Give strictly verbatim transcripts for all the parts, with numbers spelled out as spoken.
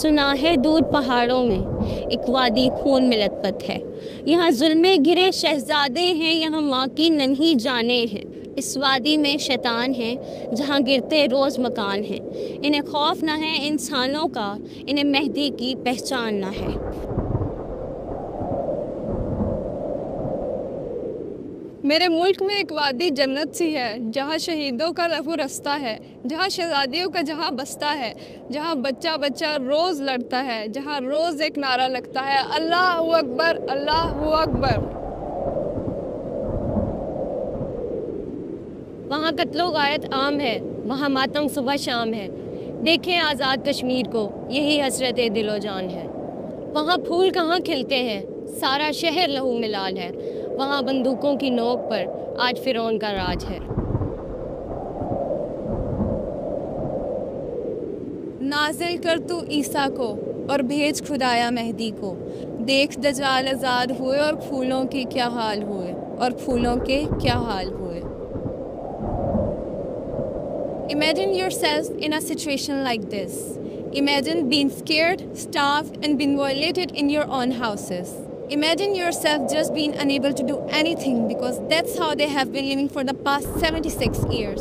सुना है दूर पहाड़ों में एक वादी खून में लथपथ है। यहाँ जुल्मे घिरे शहजादे हैं, यहाँ माँ की नन्ही जाने हैं। इस वादी में शैतान हैं, जहाँ गिरते रोज़ मकान हैं। इन्हें खौफ ना है इंसानों का, इन्हें मेहदी की पहचान ना है। मेरे मुल्क में एक वादी जन्नत सी है, जहाँ शहीदों का रफ़ो रस्ता है, जहाँ शहजादियों का जहाँ बस्ता है, जहाँ बच्चा बच्चा रोज़ लड़ता है, जहाँ रोज़ एक नारा लगता है, अल्लाह हू अकबर, अल्लाह हू अकबर। वहाँ कत्लो गायत आम है, वहाँ मातम सुबह शाम है। देखें आज़ाद कश्मीर को, यही हसरत दिलो जान है। वहाँ फूल कहाँ खिलते हैं, सारा शहर लहू में लाल है। वहाँ बंदूकों की नोक पर आज फिरौन का राज है। नाज़िल कर तू ईसा को और भेज खुदाया मेहदी को। देख दज्जाल आज़ाद हुए और फूलों के क्या हाल हुए, और फूलों के क्या हाल हुए। Imagine yourself in a situation like this. Imagine being scared, starved, and being violated in your own houses. Imagine yourself just being unable to do anything because that's how they have been living for the past seventy-six years.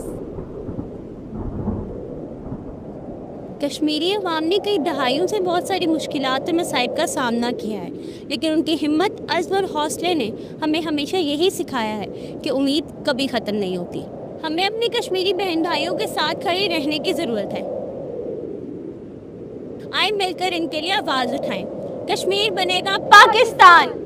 Kashmiri अवाम ने कई दहाइयों से बहुत सारी मुश्किलात और मसाइब का सामना किया है, लेकिन उनकी हिम्मत, अज़्म और हौसले ने हमें हमेशा यही सिखाया है कि उम्मीद कभी ख़त्म नहीं होती। हमें अपने कश्मीरी बहन भाइयों के साथ खड़े रहने की ज़रूरत है। आए मिलकर इनके लिए आवाज़ उठाएं। कश्मीर बनेगा पाकिस्तान।